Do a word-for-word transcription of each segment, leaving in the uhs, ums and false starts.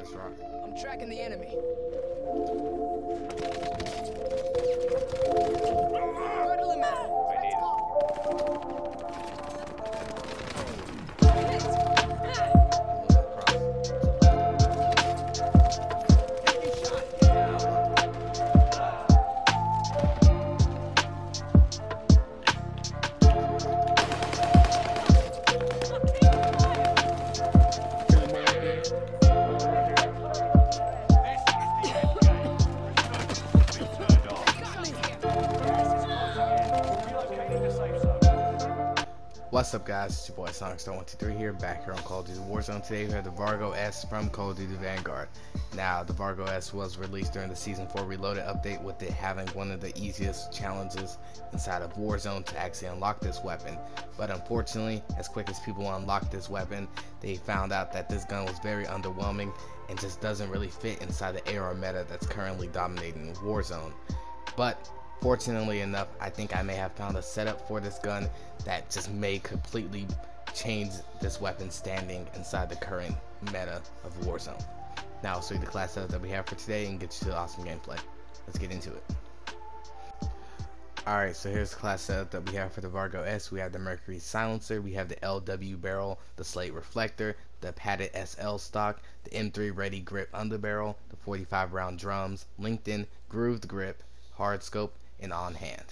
this rock. I'm tracking the enemy. Hurdle him out. I need What's up guys, it's your boy Sonic Star one two three here, back here on Call of Duty Warzone. Today we have the Vargo-S from Call of Duty Vanguard. Now, the Vargo-S was released during the Season four Reloaded update, with it having one of the easiest challenges inside of Warzone to actually unlock this weapon. But unfortunately, as quick as people unlocked this weapon, they found out that this gun was very underwhelming and just doesn't really fit inside the A R meta that's currently dominating Warzone. But fortunately enough, I think I may have found a setup for this gun that just may completely change this weapon's standing inside the current meta of Warzone. Now I'll show you the class setup that we have for today and get you to the awesome gameplay. Let's get into it. Alright, so here's the class setup that we have for the Vargo-S. We have the Mercury Silencer, we have the L W Barrel, the Slate Reflector, the Padded S L Stock, the M three Ready Grip Underbarrel, the forty-five Round Drums, LinkedIn Grooved Grip, Hard Scope, and on hand.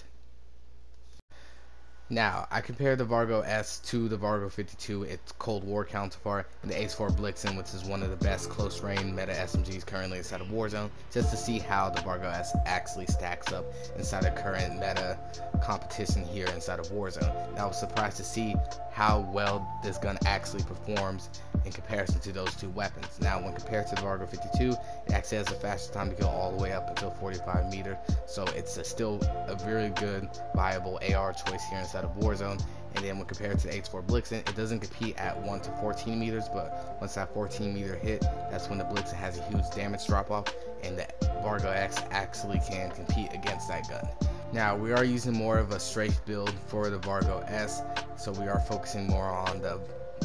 Now, I compare the Vargo-S to the Vargo fifty-two, its Cold War counterpart, and the Ace four Blixen, which is one of the best close range meta S M Gs currently inside of Warzone, just to see how the Vargo-S actually stacks up inside of current meta competition here inside of Warzone. Now, I was surprised to see how well this gun actually performs in comparison to those two weapons. Now, when compared to the Vargo fifty-two, it actually has a faster time to go all the way up until forty-five meters, so it's a still a very good, viable A R choice here inside of Warzone. And then when compared to the H four Blixen, it doesn't compete at one to fourteen meters, but once that fourteen meter hit, that's when the Blixen has a huge damage drop off, and the Vargo-S actually can compete against that gun. Now, we are using more of a strafe build for the Vargo-S, so we are focusing more on the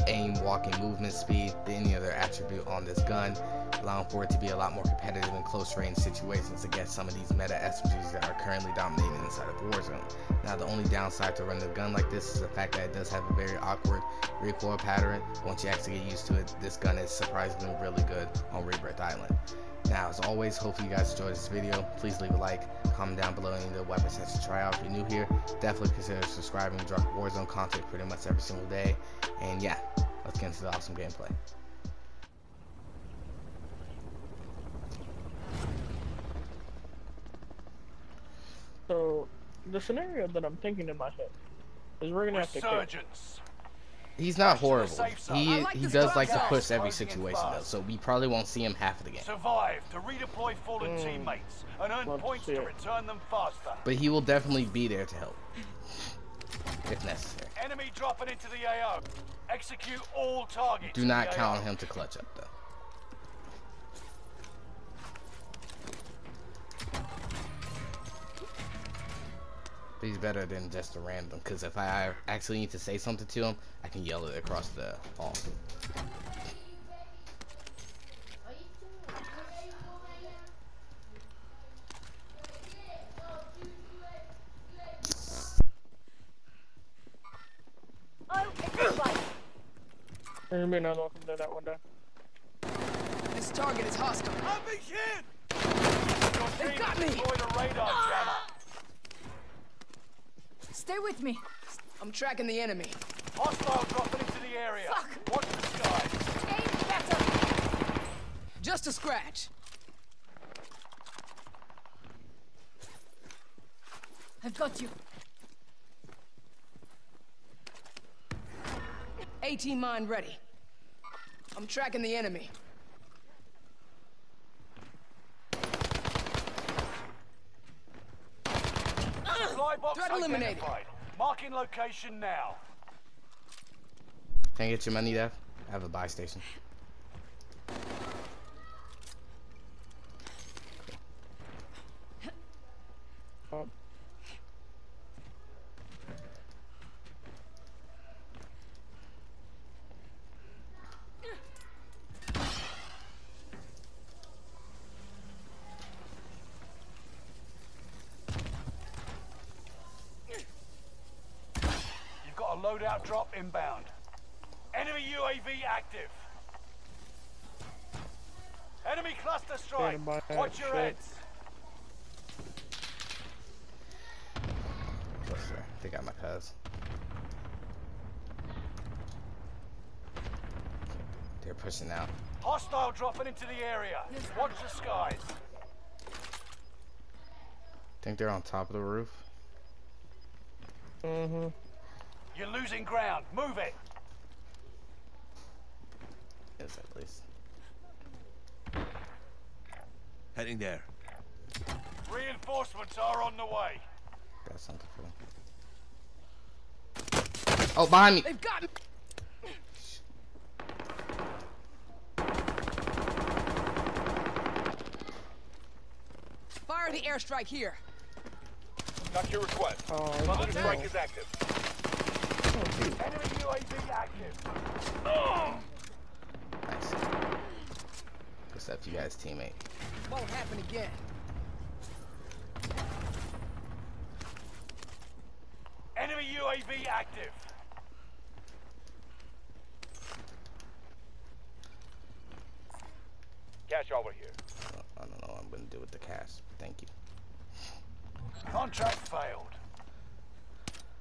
aim, walking, movement speed than any other attribute on this gun, allowing for it to be a lot more competitive in close range situations against some of these meta S M Gs that are currently dominating inside of Warzone. Now, the only downside to running a gun like this is the fact that it does have a very awkward recoil pattern. Once you actually get used to it, this gun is surprisingly really good on Rebirth Island. Now, as always, hopefully you guys enjoyed this video. Please leave a like, comment down below any of the weapons that you try out. If you're new here, definitely consider subscribing. We drop Warzone content pretty much every single day. And yeah, let's get into the awesome gameplay. So, the scenario that I'm thinking in my head is we're gonna have to kill. He's not horrible. He he does like to push every situation though, so we probably won't see him half of the game. Survive to redeploy fallen mm. teammates and earn Let's points to return them faster. But he will definitely be there to help if necessary. Enemy dropping into the A O. Execute all targets. Do not count on him to clutch up though. He's better than just a random, because if I actually need to say something to him, I can yell it across the hall. There's gonna be another one from there that one day. This target is hostile. I'm being hit! They got me! A radar jammer. Stay with me. I'm tracking the enemy. Hostile dropping into the area. Fuck. Watch the sky. Aim better. Just a scratch. I've got you. AT mine ready. I'm tracking the enemy. Threat eliminated. Marking location now. Can I get your money there? I have a buy station. Oh. Loadout drop inbound. Enemy U A V active. Enemy cluster strike. Watch your heads. Cluster. I think I might pass. They're pushing out. Hostile dropping into the area. Watch the skies. Think they're on top of the roof. Mm-hmm. You're losing ground. Move it. Yes, at least. Heading there. Reinforcements are on the way. Got something for them. Oh, behind me. They've got me. Fire the airstrike here. Got your request. Oh, Mother strike is active. Oh, enemy U A V active. Oh. Nice. What's up, you guys, teammate? Won't happen again. Enemy U A V active. Cash over here. I don't know what I'm gonna do with the cash. Thank you. Contract failed.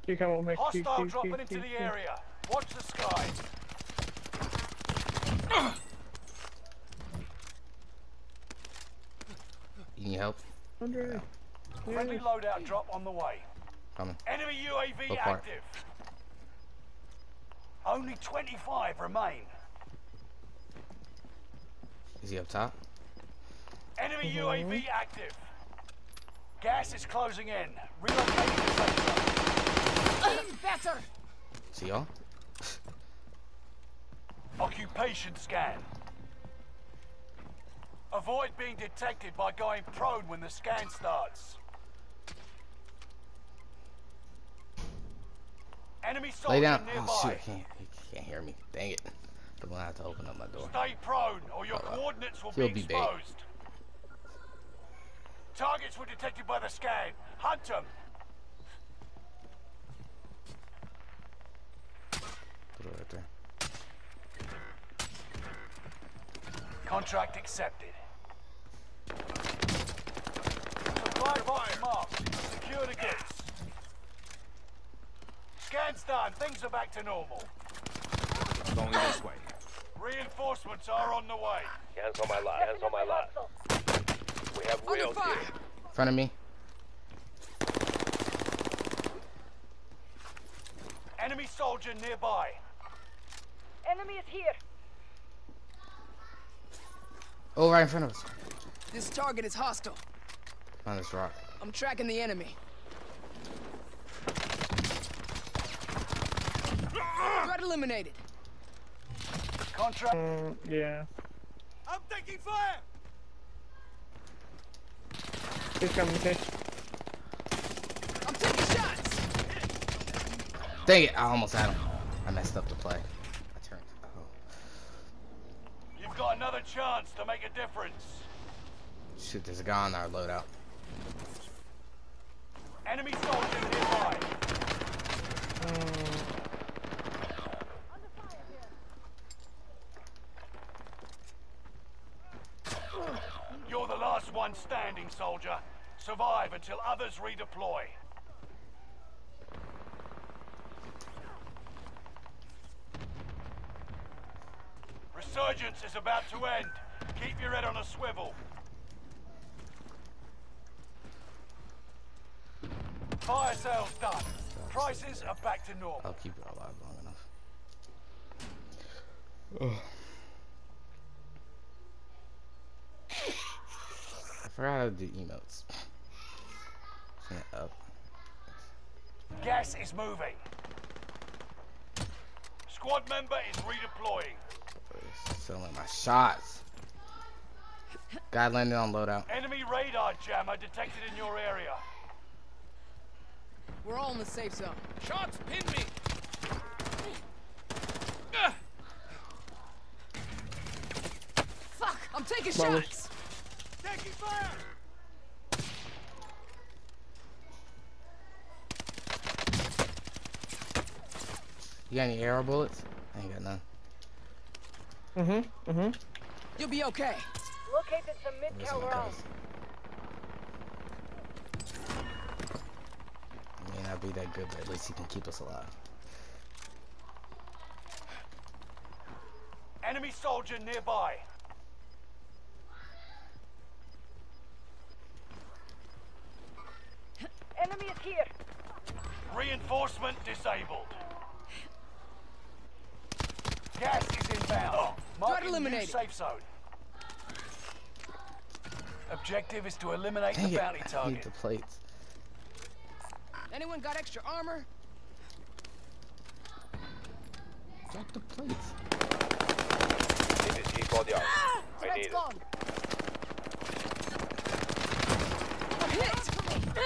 You come on, make hostile dropping into the area. Watch the sky. You need help? Friendly yeah. Loadout drop on the way. Coming. Enemy U A V Look active. Part. Only twenty-five remain. Is he up top? Enemy mm-hmm. U A V active. Gas is closing in. Relocating the sector. Even better. See y'all? Occupation scan. Avoid being detected by going prone when the scan starts. Enemy soldier nearby. Oh, shoot. He can't, he can't hear me. Dang it. I'm gonna have to open up my door. Stay prone or your oh, coordinates will be exposed. Be Targets were detected by the scan. Hunt them. Put it right there. Contract accepted. Supply box marked. Secure the goods. Scan's done. Things are back to normal. Only this way. Reinforcements are on the way. Hands on my lot. Hands on my lot. We have wheels here. In front of me. Enemy soldier nearby. Enemy is here. Oh, right in front of us. This target is hostile. On this rock. I'm tracking the enemy. Threat eliminated. Contract. Mm, yeah. I'm taking fire. He's coming, okay. I'm taking shots. Dang it! I almost had him. I messed up the play. Got another chance to make a difference. Shit, there's a guy on our loadout. Enemy soldier nearby. Um. You're the last one standing, soldier. Survive until others redeploy. Resurgence is about to end. Keep your head on a swivel. Fire sales done. Prices are back to normal. I'll keep it alive long enough. Oh. I forgot how to do emotes. Up. Gas is moving. Squad member is redeploying. Selling my shots. Guy landed on loadout. Enemy radar jammer detected in your area. We're all in the safe zone. Shots pinned me. Fuck! I'm taking Molly. Shots. Taking fire. You got any arrow bullets? I ain't got none. Mm-hmm. Mm-hmm. You'll be okay. Located some mid-cal rounds. May not be that good, but at least he can keep us alive. Enemy soldier nearby. Enemy is here. Reinforcement disabled. Gas is inbound. Marking new safe zone. Objective is to eliminate the bounty target. I need the plates. Anyone got extra armor? Drop the plates. This is key for the armor. Ah, I need gone. It. I'm hit. Ah.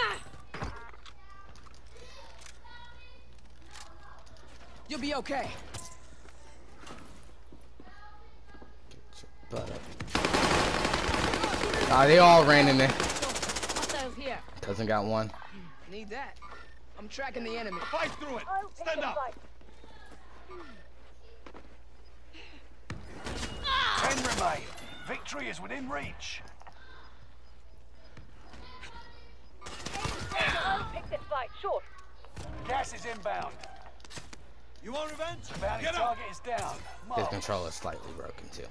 You'll be okay. Get your butt up. Ah, they all ran in there. Cousin got one. Need that. I'm tracking the enemy. Fight through it. Stand up. Ten remain. Victory is within reach. I'll pick this fight. Short. Gas is inbound. You want revenge? The bounty target is down. His controller is slightly broken too.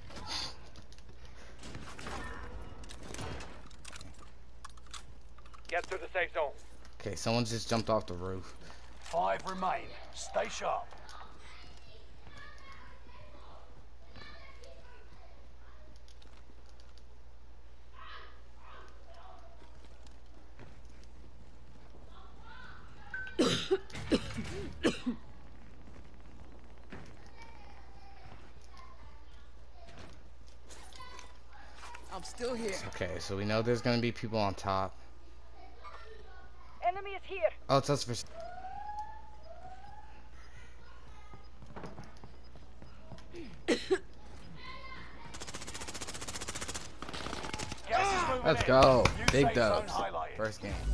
Get through the safe zone. Okay, someone just jumped off the roof. Five remain. Stay sharp. I'm still here. Okay, so we know there's gonna be people on top. Enemy is here. Oh, it's us for. Let's go. Big dubs. First game.